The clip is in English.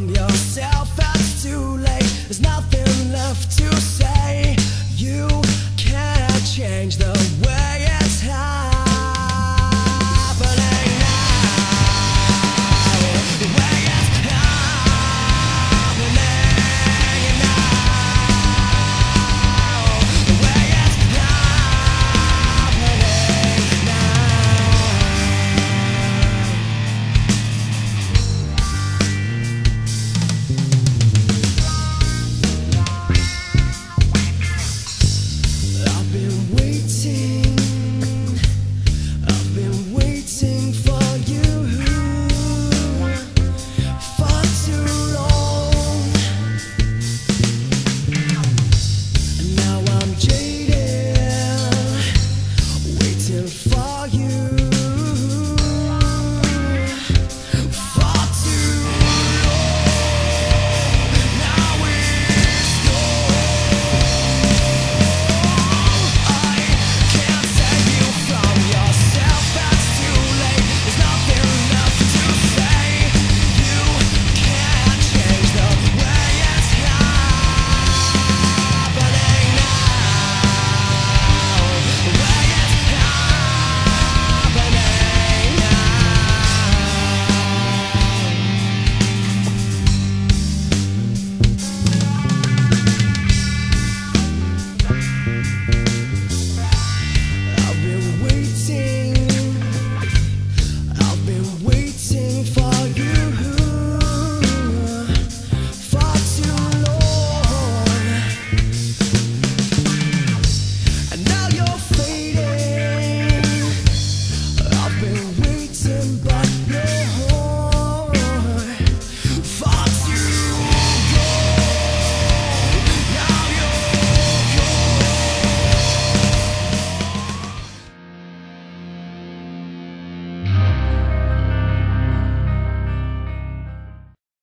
cambia.